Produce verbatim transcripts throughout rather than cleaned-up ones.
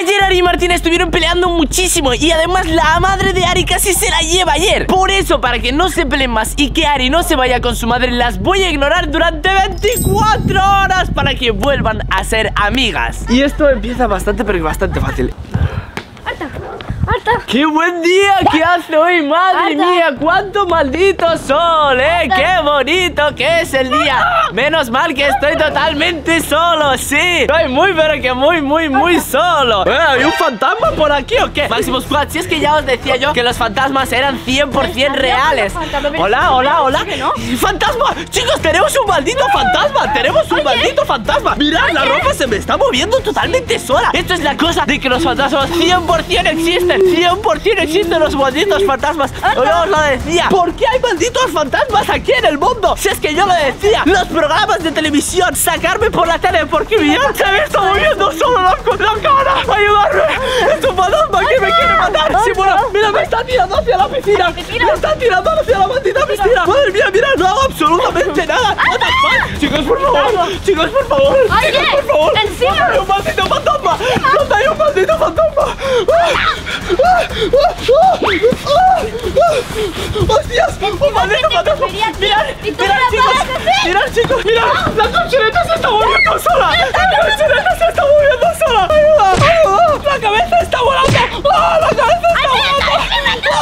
Ayer Ari y Martina estuvieron peleando muchísimo y además la madre de Ari casi se la lleva ayer. Por eso, para que no se peleen más y que Ari no se vaya con su madre, las voy a ignorar durante veinticuatro horas para que vuelvan a ser amigas. Y esto empieza bastante, pero bastante fácil. Arta, Arta. ¡Qué buen día que hace hoy! ¡Madre Arta. mía! ¡Cuánto maldito sol! ¿Eh? ¡Qué bonito que es el día! Menos mal que estoy totalmente solo, sí. Estoy muy, pero que muy, muy, muy solo. ¿Eh? ¿Hay un fantasma por aquí o qué? Maximus Squad, si es que ya os decía yo que los fantasmas eran cien por cien reales. Hola, hola, hola. ¡Fantasma! Chicos, tenemos un maldito fantasma. Tenemos un maldito fantasma. Mirad, la ropa se me está moviendo totalmente sola. Esto es la cosa de que los fantasmas cien por cien existen. cien por cien existen los malditos fantasmas. Yo os lo decía. ¿Por qué hay malditos fantasmas aquí en el mundo? Si es que yo lo decía. Los programas de televisión, sacarme por la tele porque mi se me está moviendo solo la, la cara. Ayudarme. Es un fantasma que me quiere matar. Sí, bueno, mira, me está tirando hacia la piscina. Me está tirando hacia la maldita piscina. Madre mía, mira, no hago absolutamente nada. Chicos, por favor. Chicos, por favor. Chicos, por favor. No hay un maldito fantasma. No hay un maldito fantasma. ¡Hostias! ¡Un maldito fantasma! ¡Mirad! ¡Mirad, chicos! ¡Mirad, chicos! ¡Mirad! ¡La colchoneta se está moviendo sola! ¡La colchoneta se está moviendo sola! ¡Ayuda! ¡La cabeza está volando! ¡La cabeza está volando!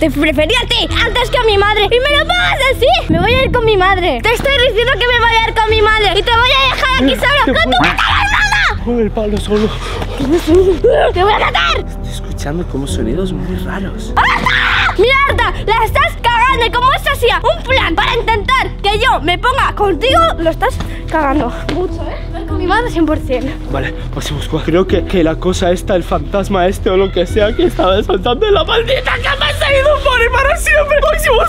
Te prefería a ti antes que a mi madre. Y me lo pagas así. Me voy a ir con mi madre. Te estoy diciendo que me voy a ir con mi madre. Y te voy a dejar aquí solo con tu puta hermana. Con el palo solo. ¡Te voy a matar! Estoy escuchando como sonidos muy raros. ¡Arta! ¡Mira, Arta! ¡La estás cagando! ¿Cómo se hacía un plan para intentar que yo me ponga contigo? Lo estás cagando mucho, ¿eh? Mi madre cien por cien. Vale, pasemos. Creo que, que la cosa esta, el fantasma este o lo que sea que estaba saltando en la maldita cama se ha ido por y para siempre. Pasemos,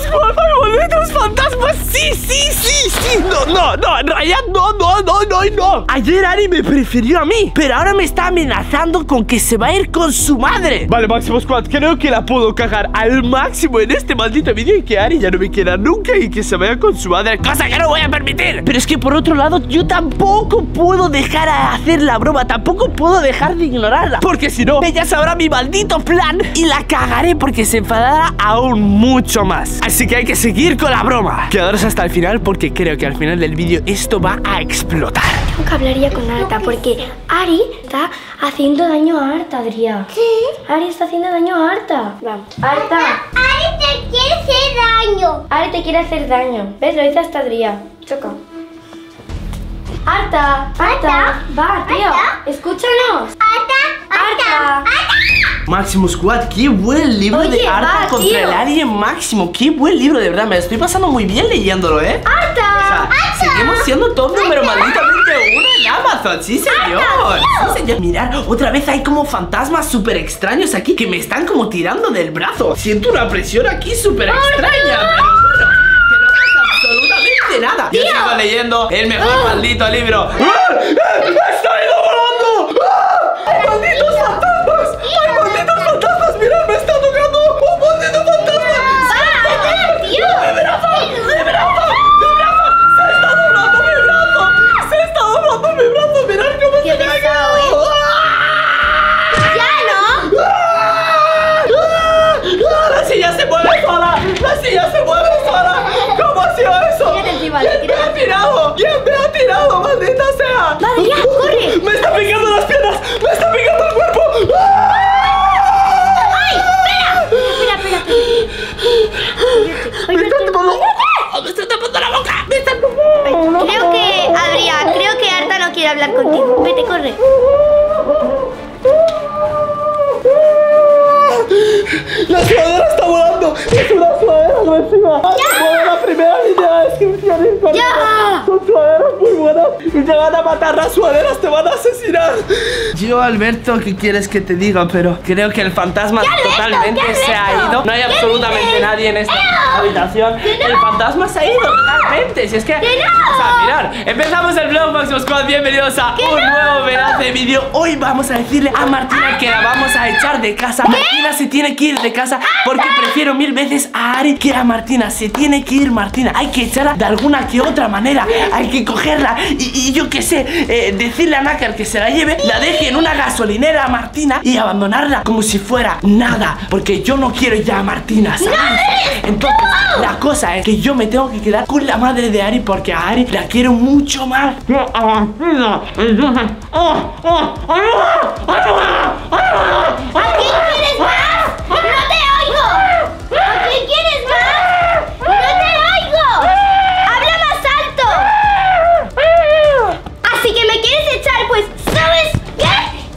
malditos fantasmas. Sí, sí, sí, sí. No, no, no, en realidad no, no, no, no, no. Ayer Ari me prefirió a mí, pero ahora me está amenazando con que se va a ir con su madre. Vale, Maximus Squad, creo que la puedo cagar al máximo en este maldito vídeo y que Ari ya no me quiera nunca y que se vaya con su madre, cosa que no voy a permitir. Pero es que por otro lado, yo tampoco puedo dejar a hacer la broma, tampoco puedo dejar de ignorarla, porque si no ella sabrá mi maldito plan y la cagaré porque se enfadará aún mucho más. Así que hay que seguir con la broma. Quedaros hasta el final porque creo que al final del vídeo esto va a explotar. Yo nunca hablaría con Arta porque Ari está haciendo daño a Arta, Adriá. ¿Qué? Ari está haciendo daño a Arta. Vamos, Arta. Ari te quiere hacer daño. Ari te quiere hacer daño. ¿Ves? Lo hizo hasta Adriá. Choca. Arta, Arta, va, tío, escúchanos. Arta, Arta, Arta. Maximus Squad, qué buen libro. Oye, de Arta va, contra tío. el Alien Máximo. Qué buen libro, de verdad, me estoy pasando muy bien leyéndolo, ¿eh? Arta, o sea, Arta. Seguimos siendo top número malditamente uno en Amazon, sí señor. Arta, sí, señor. Mirad, otra vez hay como fantasmas súper extraños aquí que me están como tirando del brazo. Siento una presión aquí súper extraña. Nada. Yo sigo leyendo el mejor oh. maldito libro. ¡Ah! ¡Está volando! ¡Ah! ¡Hay malditos fantasmas! ¡Hay malditos fantasmas! ¡Mirad, me está tocando un maldito fantasma! ¡Ah! ¡Sí, fantasma! ¡Mi brazo! ¡Mi brazo! ¡Mi brazo! ¡Se está doblando mi brazo! ¡Se está doblando mi brazo! ¡Mirad cómo se me ha quedado! ¡Ya no! ¡Ah! ¡Ah! ¡Ah! ¡La silla se mueve sola! ¡La silla se mueve sola! ¿Cómo ha sido eso? ¿Quién me ha tirado? ¿Quién me ha tirado? ¡Maldita sea! ¡Vale, ya! ¡Corre! ¡Me está picando las piernas! ¡Me está picando el cuerpo! ¡Ay! ¡Espera! ¡Espera, espera! ¡Me está tapando! ¡Me está tapando la boca! ¡Me está tapando! Creo que, Adriá, creo que Arta no quiere hablar contigo. Vete, corre. ¡La sudadera está volando! ¡Es una sudadera agresiva! ¡Ya! ¡La primera línea de descripción! ¡Ya! ¡Son sudaderas muy buenas! ¡Y te van a matar las sudaderas! ¡Te van a asesinar! Yo, Alberto, ¿qué quieres que te diga? Pero creo que el fantasma totalmente se ha ido. No hay absolutamente nadie en esta habitación. El fantasma se ha ido totalmente. Si es que... ¡Que no! Mirad, empezamos el vlog, Maximus Squad. Bienvenidos a un nuevo verano de vídeo. Hoy vamos a decirle a Martina que la vamos a echar de casa. Martina se tiene que ir de casa porque prefiero mil veces a Ari que Ya Martina, se tiene que ir Martina. Hay que echarla de alguna que otra manera. Hay que cogerla y, y yo qué sé, eh, decirle a Nácar que se la lleve, la deje en una gasolinera a Martina y abandonarla como si fuera nada. Porque yo no quiero ya a Martina, ¿sabes? Entonces, la cosa es que yo me tengo que quedar con la madre de Ari porque a Ari la quiero mucho más que a Martina. Entonces, ¡oh, oh! ¡Ayuda! ¡Ayuda! ¡Ayuda! ¡Ayuda! ¿A quién quieres más? ¡No te oigo! ¿A quién quieres más? ¡No te oigo! ¡Habla más alto! Así que me quieres echar, pues, ¿sabes qué?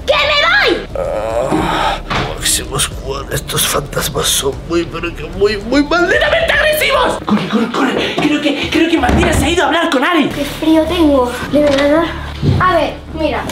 ¡Que me voy! Ah, Maximus Squad, estos fantasmas son muy, pero que muy, muy malditamente agresivos. ¡Corre, corre, corre! Creo que, creo que Martina se ha ido a hablar con Ari. ¡Qué frío tengo! De verdad. A ver, mira.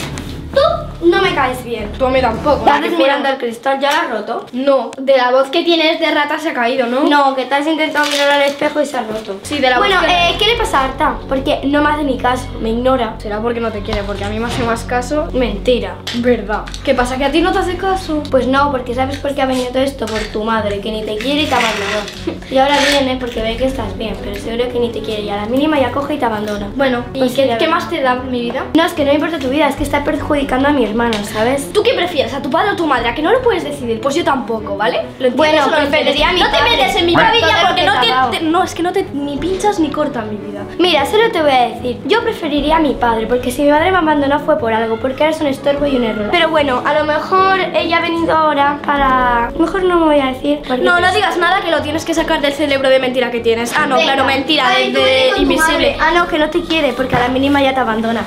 Tú no me caes bien. Tú a mí tampoco. ¿Estás mirando al cristal? ¿Ya lo has roto? No. De la voz que tienes de rata se ha caído, ¿no? No, que te has intentado mirar al espejo y se ha roto. Sí, de la voz. Bueno, eh, ¿qué le pasa a Arta? Porque no me hace ni caso, me ignora. Será porque no te quiere, porque a mí me hace más caso. Mentira. Verdad. ¿Qué pasa, que a ti no te hace caso? Pues no, porque ¿sabes por qué ha venido todo esto? Por tu madre, que ni te quiere y te abandonó. Y ahora viene porque ve que estás bien, pero seguro que ni te quiere. Y a la mínima ya coge y te abandona. Bueno, ¿y pues qué, qué más te da mi vida? No, es que no importa tu vida, es que está perjudicada a mi hermano, ¿sabes? ¿Tú qué prefieres? ¿A tu padre o a tu madre? ¿A que no lo puedes decidir? Pues yo tampoco, ¿vale? Lo bueno, lo preferiría a mi no padre. No te metes en mi familia porque no te, te... No, es que no te ni pinchas ni cortas mi vida. Mira, solo te voy a decir. Yo preferiría a mi padre porque si mi madre me abandonó fue por algo, porque eres un estorbo y un error. Pero bueno, a lo mejor ella ha venido ahora para... Mejor no me voy a decir. No, no digas nada que lo tienes que sacar del cerebro de mentira que tienes. Ah, no, venga, claro, mentira, ay, de, de invisible. Ah, no, que no te quiere porque a la mínima ya te abandona.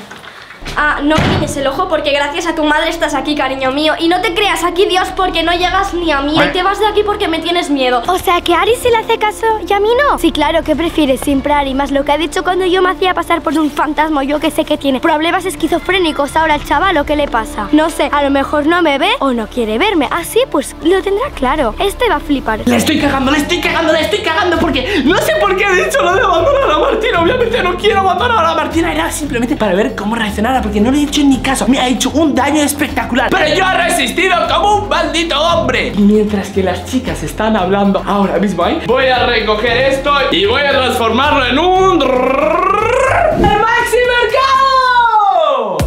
Ah, no me guiñes el ojo porque gracias a tu madre estás aquí, cariño mío. Y no te creas aquí, Dios, porque no llegas ni a mí. Y te vas de aquí porque me tienes miedo. O sea, que Ari sí le hace caso y a mí no. Sí, claro, ¿qué prefieres? Siempre Ari, más lo que ha dicho cuando yo me hacía pasar por un fantasma. Yo que sé que tiene problemas esquizofrénicos ahora el chaval, ¿o qué le pasa? No sé, a lo mejor no me ve o no quiere verme. Así, pues, lo tendrá claro. Este va a flipar. Le estoy cagando, le estoy cagando, le estoy cagando porque no sé por qué he dicho lo de abandonar a Martina. Obviamente no quiero abandonar a Martina. Era simplemente para ver cómo reaccionar, porque no le he hecho ni caso. Me ha hecho un daño espectacular, pero yo he resistido como un maldito hombre. Mientras que las chicas están hablando ahora mismo, ¿eh? Voy a recoger esto y voy a transformarlo en un... ¡El Maxi Mercado!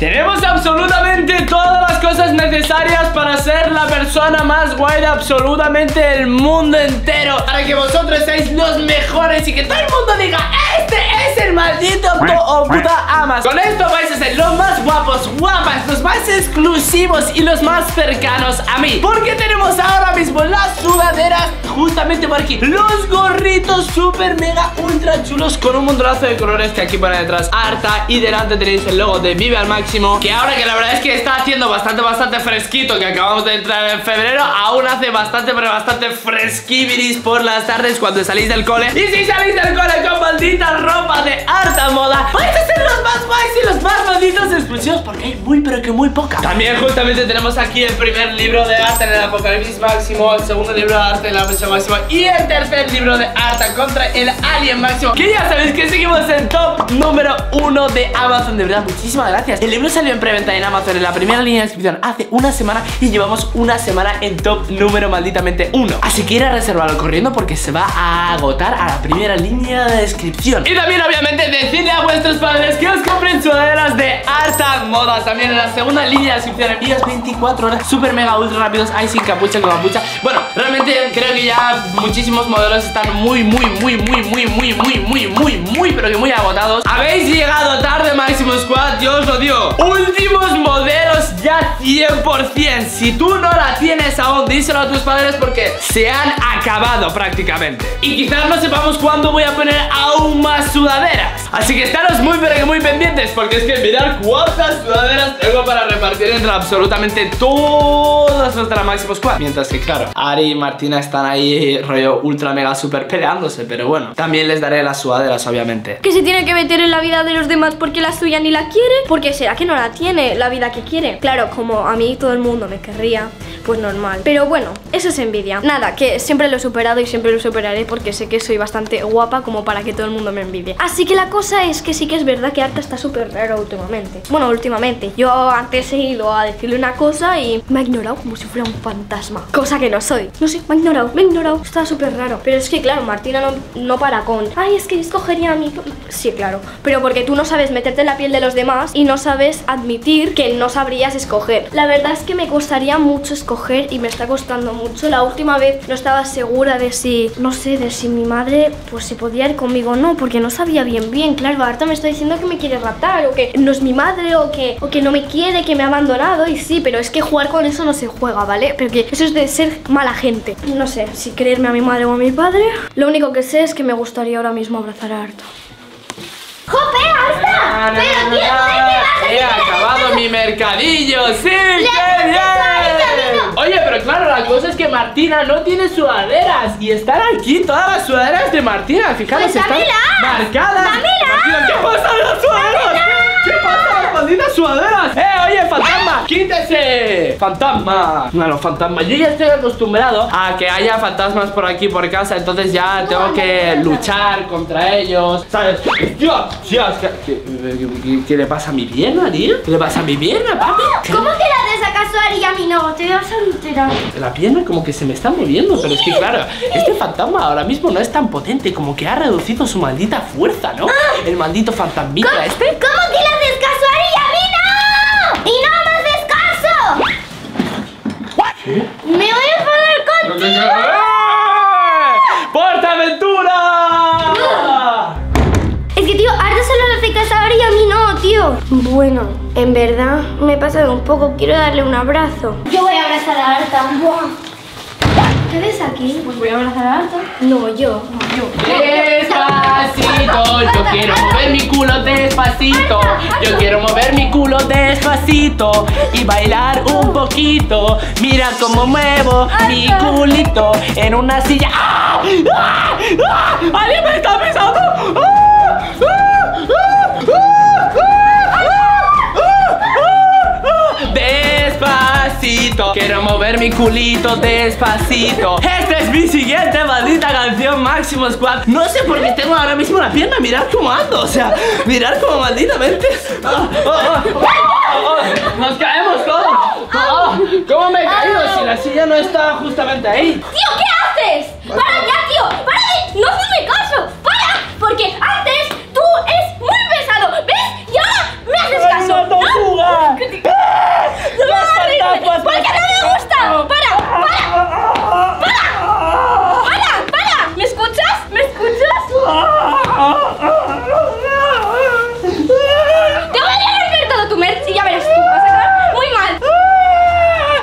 Tenemos absolutamente todas las cosas necesarias para ser la persona más guay de absolutamente el mundo entero, para que vosotros seáis los mejores y que todo el mundo diga: este es el maldito o puta amas. Con esto vais a ser los más guapos, guapas, los más exclusivos y los más cercanos a mí, porque tenemos ahora mismo las sudaderas justamente por aquí, los gorritos super mega ultra chulos con un montonazo de colores que aquí pone detrás Arta y delante tenéis el logo de Vive al Máximo, que ahora que la verdad es que está haciendo bastante bastante fresquito, que acabamos de entrar en febrero, aún hace bastante pero bastante fresquibiris por las tardes cuando salís del cole. Y si salís del cole con maldita ropa de Arta moda, vais a ser los más guays y los más malditos exclusivos, porque hay muy pero que muy poca. También justamente tenemos aquí el primer libro de Arta en el Apocalipsis Máximo, el segundo libro de Arta en la Mesa Máxima y el tercer libro de Arta contra el Alien Máximo, que ya sabéis que seguimos en top número uno de Amazon. De verdad, muchísimas gracias. El libro salió en preventa en Amazon en la primera línea de hace una semana y llevamos una semana en top número malditamente uno. Así que ir a reservarlo corriendo porque se va a agotar a la primera línea de descripción. Y también obviamente decirle a vuestros padres que os compren sudaderas de Arta moda también en la segunda línea de descripción. Envíos veinticuatro horas, super mega ultra rápidos, hay sin capucha, con capucha. Bueno, realmente creo que ya muchísimos modelos están muy, muy, muy, muy, muy, muy, muy, muy, muy, muy, pero que muy agotados. Habéis llegado tarde, Maximus Squad, yo os lo digo. Últimos modelos ya cien por cien, si tú no la tienes aún, díselo a tus padres porque se han acabado prácticamente. Y quizás no sepamos cuándo voy a poner aún más sudaderas, así que estaros muy pero que muy pendientes, porque es que mirad cuántas sudaderas tengo para repartir entre absolutamente todas nuestra Maximus Squad. Mientras que claro, Ari y Martina están ahí rollo ultra mega super peleándose, pero bueno, también les daré las sudaderas obviamente. Que se tiene que meter en la vida de los demás porque la suya ni la quiere, porque será que no la tiene la vida que quiere. Claro, como a mí todo el mundo me querría, pues normal. Pero bueno, eso es envidia. Nada, que siempre lo he superado y siempre lo superaré porque sé que soy bastante guapa como para que todo el mundo me envidie. Así que la cosa es que sí que es verdad que Arta está súper rara últimamente. Bueno, últimamente. Yo antes he ido a decirle una cosa y me ha ignorado como si fuera un fantasma, cosa que no soy. No sé, me ha ignorado, me ha ignorado. Está súper raro. Pero es que claro, Martina no, no para con ay, es que escogería a mí. Sí, claro. Pero porque tú no sabes meterte en la piel de los demás y no sabes admitir que no sabrías escoger. La verdad es que me costaría mucho escoger y me está costando mucho. La última vez no estaba segura de si, no sé, de si mi madre pues se podía ir conmigo o no, porque no sabía bien bien. Claro, Arta me está diciendo que me quiere raptar o que no es mi madre o que, o que no me quiere, que me ha abandonado. Y sí, pero es que jugar con eso no se juega, ¿vale? Porque eso es de ser mala gente. No sé si creerme a mi madre o a mi padre. Lo único que sé es que me gustaría ahora mismo abrazar a Arta. ¡Jope, Arta! No, no, ¡pero no, tío, no, no, he acabado mi mercadillo! ¡Sí, bien! Oye, pero claro, la cosa es que Martina no tiene sudaderas y están aquí todas las sudaderas de Martina. Fijaros, pues están marcadas. Martina, ¿qué pasa de las sudaderas? ¡Dámela! ¿Qué pasa, las malditas sudaderas? ¡Eh, oye, fantasma! ¡Quítese! ¡Fantasma! Bueno, fantasma, yo ya estoy acostumbrado a que haya fantasmas por aquí, por casa. Entonces ya tengo que luchar contra ellos, ¿sabes? ¡Dios! ¡Dios! ¿Qué, qué, qué, qué le pasa a mi pierna, tío? ¿Qué le pasa a mi pierna, papi? ¿Cómo que la desacaso a Ari y a mí no? Te vas a enterar. La pierna como que se me está moviendo. Pero es que claro, este fantasma ahora mismo no es tan potente. Como que ha reducido su maldita fuerza, ¿no? El maldito fantasmita. ¿Cómo, este? ¿Cómo que la haces caso a Ari y a mí no? ¡Y no me haces caso! ¿Qué? ¡Me voy a enfadar contigo! ¡Portaventura! No. Es que tío, Arta solo le hace caso a Ari y a mí no, tío. Bueno, en verdad me he pasado un poco. Quiero darle un abrazo. Yo voy a abrazar a Arta. ¡Buah! ¿Qué ves aquí? Pues voy a abrazar a Arta. No, yo, no, yo. Despacito, yo quiero mover mi culo despacito. Yo quiero mover mi culo despacito y bailar un poquito. Mira cómo muevo mi culito en una silla. ¡Ah! ¡Ah! ¡Ah! ¡Alguien me está pisando! ¡Ah! ¡Ah! ¡Ah! ¡Ah! Despacito, quiero mover mi culito despacito. Esta es mi siguiente maldita canción, Maximus Squad. No sé por qué tengo ahora mismo la pierna. Mirad cómo ando, o sea, mirad cómo malditamente. Oh, oh, oh, oh, oh. Nos caemos todos. Oh, ¿cómo me he caído si la silla no está justamente ahí? Tío, ¿qué haces? Para ya, tío, para de, no hazme caso, para, porque antes tú es muy pesado, ¿ves? Y ahora me haces caso. No, ¿por qué no me gusta? ¡Para! ¡Para! ¡Para! ¡Para! ¡Para! ¿Me escuchas? ¿Me escuchas? Te voy a romper todo tu merch y ya verás tú. Vas a acabar muy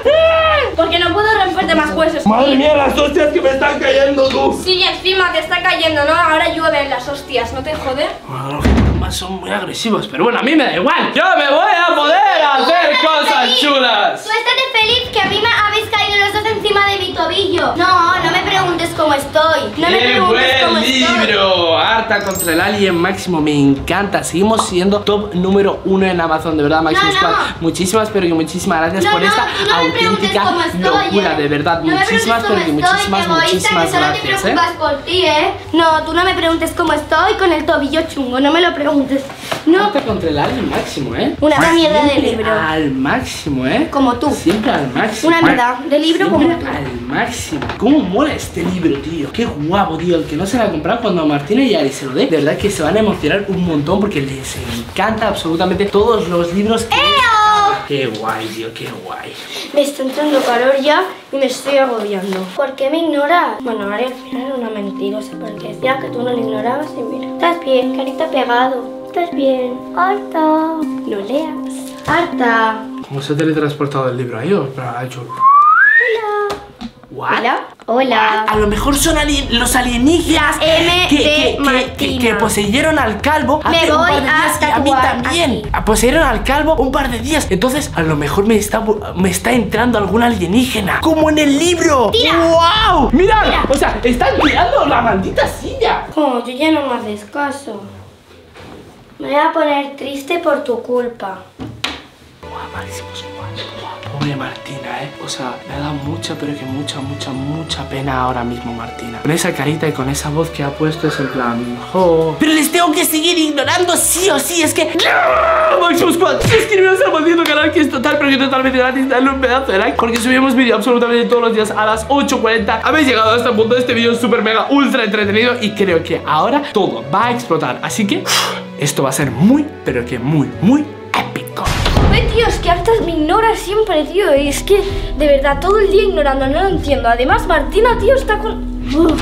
mal. Porque no puedo romperte más huesos. Madre mía, las hostias que me están cayendo, tú. Sí, encima te está cayendo, ¿no? Ahora llueven las hostias, ¿no te jode? Son muy agresivos, pero bueno, a mí me da igual. Yo me voy a poder hacer cosas chulas. Tú estás feliz que a mí me habéis caído los dos encima de mi tobillo. No, no me preguntes cómo estoy. No me preguntes cómo estoy. ¡Qué buen libro! Harta contra el Alien Máximo, me encanta. Seguimos siendo top número uno en Amazon, de verdad, Maximus Squad. No, no. Muchísimas, pero que muchísimas gracias no, por no, esta no auténtica locura, de verdad. No muchísimas, pero que muchísimas, estoy, muchísimas que solo gracias. Te preocupas, ¿eh? Por ti, ¿eh? No, tú no me preguntes cómo estoy con el tobillo chungo, no me lo preguntes. No. Harta contra el Alien Máximo, ¿eh? Una mierda de libro. Al máximo, ¿eh? Como tú. Siempre al máximo. Una mierda de libro siempre como tú. Al máximo. ¿Cómo mola este libro, tío? Qué guapo, tío. El que no se la compra, cuando Martina y Ari se lo dé, de verdad que se van a emocionar un montón porque les encanta absolutamente todos los libros que... Qué guay, tío, qué guay. Me está entrando calor ya y me estoy agobiando. ¿Por qué me ignoras? Bueno, Ari al final era una mentirosa, porque decía que tú no le ignorabas y mira. Estás bien, carita pegado. Estás bien. Harta. No leas. Harta. ¿Cómo se ha teletransportado el libro ahí? Ha hecho... Hola. Hola. Hola. A lo mejor son alien, los alienígenas M que, de que, que, que, que poseyeron al calvo hace me voy un par de días. A mí también. Aquí. Poseyeron al calvo un par de días. Entonces, a lo mejor me está me está entrando algún alienígena. Como en el libro. ¡Tira! ¡Wow! ¡Mirad! Tira. O sea, están tirando la maldita silla. Como yo ya no me haces caso. Me voy a poner triste por tu culpa. Maximus Squad. Pobre Martina, eh. O sea, me ha dado mucha, pero que mucha, mucha, mucha pena ahora mismo, Martina. Con esa carita y con esa voz que ha puesto es el plan, jo. Pero les tengo que seguir ignorando sí o sí, es que... ¡No! Maximus Squad, suscribiros al maldito canal que es total, pero que totalmente gratis. Dale un pedazo de like porque subimos vídeo absolutamente todos los días a las ocho cuarenta. Habéis llegado hasta el punto de este vídeo súper mega ultra entretenido y creo que ahora todo va a explotar. Así que esto va a ser muy, pero que muy, muy épico. Tío, es que Arta me ignora siempre, tío. Es que, de verdad, todo el día ignorando. No lo entiendo. Además, Martina, tío, está con... Uf,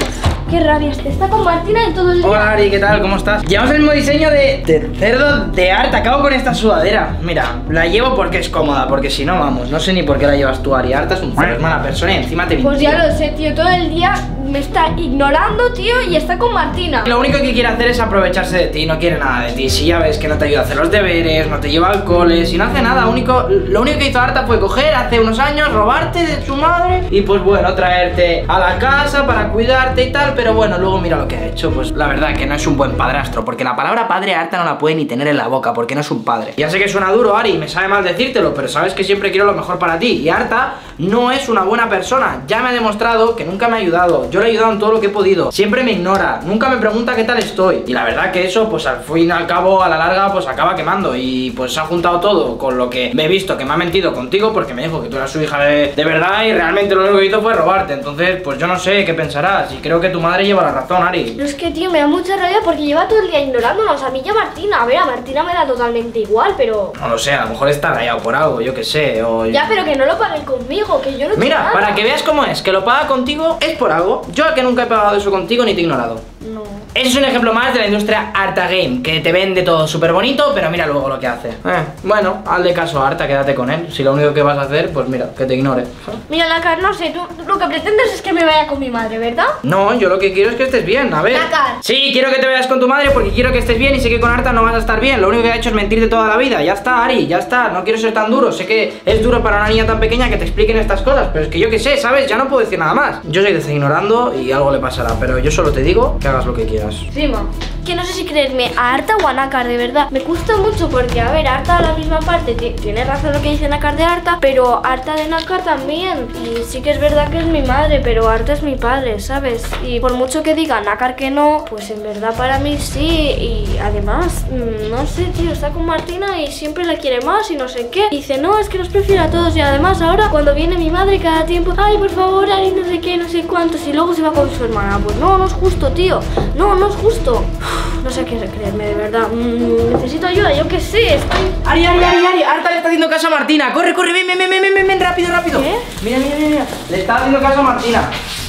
qué rabia, está con Martina en todo el día. Hola, Ari, ¿qué tal? ¿Cómo estás? Llevamos el mismo diseño de, de cerdo de Arta. Acabo con esta sudadera. Mira, la llevo porque es cómoda, porque si no, vamos, no sé ni por qué la llevas tú, Ari. Arta es un cerdo, es mala persona y encima te viniste. Pues ya lo sé, tío, todo el día me está ignorando, tío, y está con Martina. Lo único que quiere hacer es aprovecharse de ti, no quiere nada de ti. Si ya ves que no te ayuda a hacer los deberes, no te lleva al cole, si no hace nada, lo único, lo único que hizo Arta fue coger hace unos años, robarte de su madre y pues bueno, traerte a la casa para cuidarte y tal, pero bueno, luego mira lo que ha hecho. Pues la verdad que no es un buen padrastro, porque la palabra padre Arta no la puede ni tener en la boca, porque no es un padre. Ya sé que suena duro, Ari, me sabe mal decírtelo, pero sabes que siempre quiero lo mejor para ti, y Arta no es una buena persona, ya me ha demostrado que nunca me ha ayudado. Yo Yo le he ayudado en todo lo que he podido, siempre me ignora, nunca me pregunta qué tal estoy. Y la verdad que eso, pues al fin y al cabo, a la larga, pues acaba quemando. Y pues se ha juntado todo con lo que me he visto que me ha mentido contigo, porque me dijo que tú eras su hija de, de verdad y realmente lo único que hizo fue robarte. Entonces, pues yo no sé qué pensarás y creo que tu madre lleva la razón, Ari. Pero es que, tío, me da mucha rabia porque lleva todo el día ignorándonos. A mí ya Martina, a ver, a Martina me da totalmente igual, pero... No lo sé, a lo mejor está rayado por algo, yo qué sé, o... Ya, pero que no lo pague conmigo, que yo no... Mira, nada. Para que veas cómo es, que lo paga contigo es por algo. Yo que nunca he pagado eso contigo ni te he ignorado. No. Ese es un ejemplo más de la industria Arta Game, que te vende todo súper bonito, pero mira luego lo que hace. Eh, bueno, hazle caso a Arta, quédate con él. Si lo único que vas a hacer, pues mira, que te ignore. Mira, Nácar, no sé, tú lo que pretendes es que me vaya con mi madre, ¿verdad? No, yo lo que quiero es que estés bien, a ver. Nácar. Sí, quiero que te vayas con tu madre porque quiero que estés bien y sé que con Arta no vas a estar bien. Lo único que ha hecho es mentirte toda la vida. Ya está, Ari, ya está. No quiero ser tan duro. Sé que es duro para una niña tan pequeña que te expliquen estas cosas, pero es que yo qué sé, ¿sabes? Ya no puedo decir nada más. Yo sé que te estoy ignorando y algo le pasará, pero yo solo te digo que hagas lo que quieras. Sí, ma. Que no sé si creerme a Arta o a Nácar, de verdad. Me gusta mucho porque, a ver, Arta a la misma parte tiene razón lo que dice Nácar de Arta, pero Arta de Nácar también. Y sí que es verdad que es mi madre, pero Arta es mi padre, ¿sabes? Y por mucho que diga Nácar que no, pues en verdad para mí sí. Y además, no sé, tío, está con Martina y siempre la quiere más y no sé qué. Y dice, no, es que los prefiero a todos. Y además ahora cuando viene mi madre cada tiempo, ay, por favor, ay, no sé qué, no sé cuántos. Y luego se va con su hermana. Pues no, no es justo, tío. No. No, no es justo. Uf, no sé qué creerme, de verdad. Mm, necesito ayuda, yo qué sé. Estoy... Ari, Ari, Ari, Ari. Arta le está haciendo caso a Martina. Corre, corre, ven, ven, ven, ven, ven, rápido, rápido. ¿Qué? Mira, mira, mira. Le está haciendo caso a Martina.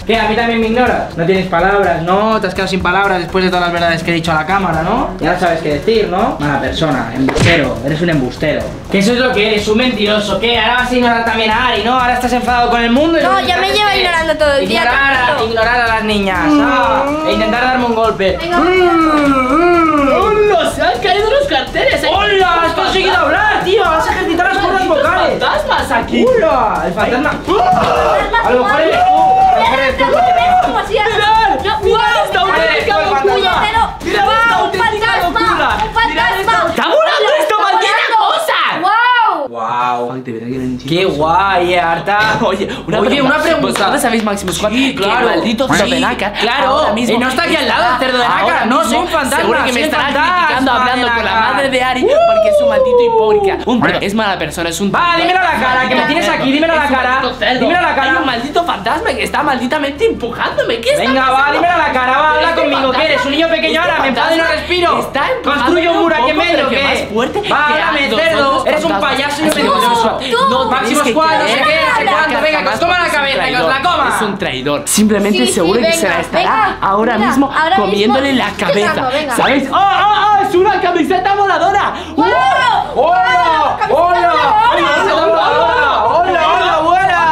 ¿Qué? A mí también me ignoras. No tienes palabras, ¿no? Te has quedado sin palabras después de todas las verdades que he dicho a la cámara, ¿no? Ya sabes qué decir, ¿no? Mala persona, embustero. Eres un embustero. Que eso es lo que eres, un mentiroso. ¿Qué? Ahora vas a ignorar también a Ari, ¿no? Ahora estás enfadado con el mundo. Y no, ya me lleva ignorando todo el día. Ignorar, ignorar a las niñas. No. E intentar darme un golpe. Venga, ¡hola! ¡Se han caído los carteles! ¡Hola! ¡Has conseguido hablar, tío! ¡Has ejercitado las cuerdas vocales! ¡Fantasmas aquí! ¡Hola! ¡El fantasma! ¡A lo mejor eres tú! ¡Qué guay, Arta! Oye, una Oye, pregunta, una pregunta. ¿Vosotros sabéis, Maximus Squad? Sí, claro. maldito cerdo sí, de Nácar. Claro. Mismo, y no está aquí al lado el cerdo de Nácar. No, soy un fantasma. Seguro que me estará criticando hablando con la madre de Ari uh, porque es un maldito hipócrita. Un bueno. Es mala persona, es un... Va, dímelo a la cara, que me tienes aquí. Dímelo a la cara. Dímelo a la cara. Hay un maldito fantasma que está malditamente empujándome. ¿Qué está Venga, pasando? Va, dímelo a la cara. Va, habla conmigo. ¿Qué eres? Un niño pequeño ahora. Me enfado y no respiro. Está empujando. Construyo un muro aquí en medio. ¿Qué? Más fuerte. Va, háblame, cerdo. Eres un payaso y un Máximo Squad, no sé qué, no sé cuánto, venga, que os coma la cabeza, que os la coma. Es un traidor. Simplemente sí, seguro sí, venga, que se la estará venga, ahora mira, mismo ahora comiéndole mismo, la cabeza. Salgo, ¿sabéis? ¡Oh, oh, oh! ¡Es una camiseta voladora! ¡Hola! ¡Hola! ¡Hola! ¡Hola! ¡Hola! ¡Hola! ¡Hola!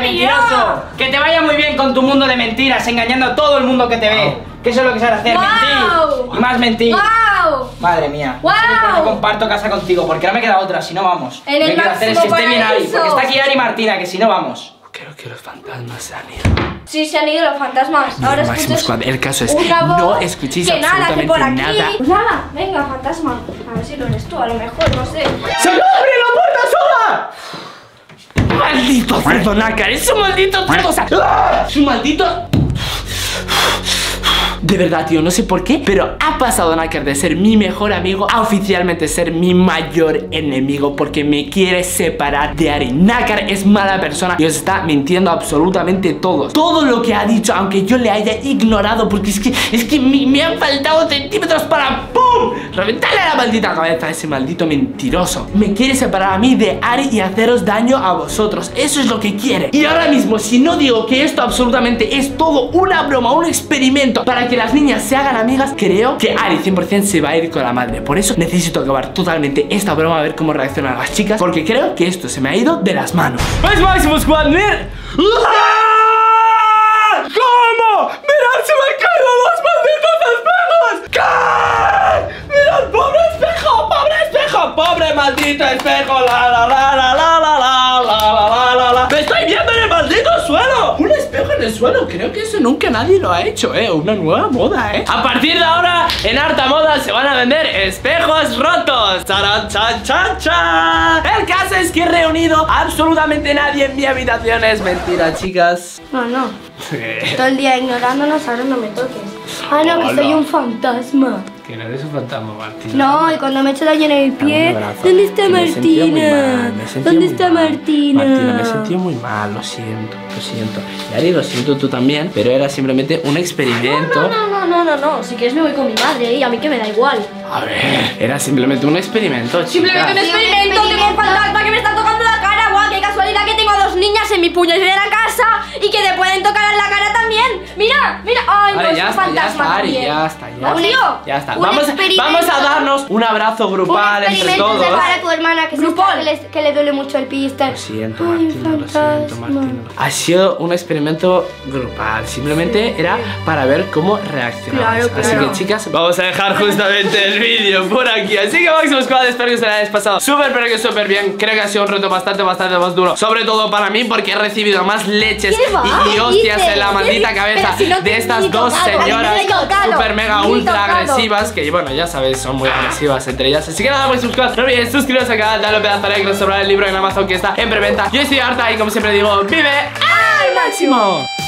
¡Mentiroso! Que te vaya muy bien con tu mundo de mentiras, engañando a todo el mundo que te ve. Que eso es lo que sabes hacer, mentir. Y más mentir. Madre mía, wow. No comparto casa contigo porque no me queda otra, si no vamos. En el máximo hacer es que esté bien Ari, porque está aquí Ari y Martina, que si no vamos. Creo que los fantasmas se han ido. Sí, se han ido los fantasmas. No, ahora escucháis el caso es no escuchéis que nada, que por aquí. Nada. Nada, venga, fantasma. A ver si lo eres tú, a lo mejor, no sé. ¡Se lo abre! maldito cerdo Nácar, es un maldito cerdo, o sea, es un maldito... De verdad, tío, no sé por qué, pero ha pasado Nácar de ser mi mejor amigo a oficialmente ser mi mayor enemigo, porque me quiere separar de Ari. Nácar es mala persona y os está mintiendo absolutamente todo. Todo lo que ha dicho, aunque yo le haya ignorado, porque es que, es que me, me han faltado centímetros para ¡pum! Reventarle la maldita cabeza a ese maldito mentiroso. Me quiere separar a mí de Ari y haceros daño a vosotros. Eso es lo que quiere. Y ahora mismo, si no digo que esto absolutamente es todo una broma, un experimento para que que las niñas se hagan amigas, creo que Ari cien por cien se va a ir con la madre. Por eso necesito acabar totalmente esta broma, a ver cómo reaccionan las chicas, porque creo que esto se me ha ido de las manos. ¡Es Maximus Squad! ¡Mir! ¿Cómo? ¡Mirad, se me han caído dos malditos espejos! ¿Qué? ¡Mirad, pobre espejo! ¡Pobre espejo! ¡Pobre maldito espejo! ¡La, la, la, la, la, la, la, la, la, la! ¡Me estoy viendo en el maldito suelo! ¡Un espejo en el suelo! Creo que eso nunca nadie lo ha hecho, eh. Una nueva moda, eh. A partir de ahora, en Harta Moda se van a vender espejos rotos. ¡Charan, chan, chan, chan! El caso es que he reunido absolutamente nadie en mi habitación. Es mentira, chicas. No, no. Todo el día ignorándonos, ahora no me toques. Ah, no, que Hola. soy un fantasma. Que no eres un fantasma, Martina. No, y cuando me echo daño en el pie, ¿dónde está Martina? ¿Dónde está Martina? Martina, me he sentido muy mal, lo siento, lo siento. Y Ari, lo siento tú también, pero era simplemente un experimento. No, no, no, no, no, no. Si quieres me voy con mi madre y a mí que me da igual. A ver, era simplemente un experimento. Simplemente un experimento, tengo un fantasma que me está tocando la cara. Guau, qué casualidad que tengo a dos niñas en mi puñetera casa y que te pueden tocar en la cara también. Mira, mira, ay, no, es un fantasma también. Ya está, ya está, ya está. Vamos, vamos a darnos un abrazo grupal un entre todos. Para tu hermana que, está, que, le, que le duele mucho el pie. Lo siento, Martina, lo siento, Martina. Ha sido un experimento grupal. Simplemente sí, era sí. para ver cómo reaccionamos. Claro, así claro. que, chicas, vamos a dejar justamente el vídeo por aquí. Así que, Maximus Squad, espero que os lo hayáis pasado súper, pero que súper bien. Creo que ha sido un reto bastante, bastante más duro. Sobre todo para mí, porque he recibido más leches y, y hostias dices? en la maldita cabeza si no de estas dos tocado, señoras súper mega ultra tocado. agresivas. Que bueno, ya sabéis, son muy agresivas entre ellas. Así que nada, pues suscribiros, no olvidéis suscribiros al canal, darle un pedazo de like, restaurar el libro en Amazon que está en preventa. Yo soy Arta y como siempre digo, ¡vive al máximo!